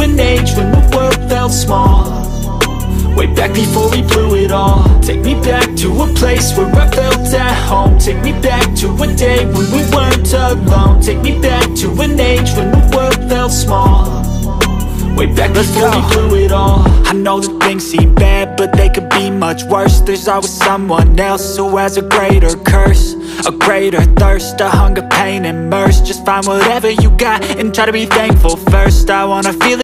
an age when the world felt small, way back before we blew it all. Take me back to a place where I felt at home. Take me back to a day when we weren't alone. Take me back to an age when the world felt small, way back before we blew it all. I know that things seem bad, but they could be much worse. There's always someone else who has a greater curse, a greater thirst, a hunger, pain, and mercy. Just find whatever you got and try to be thankful first. I wanna feel it.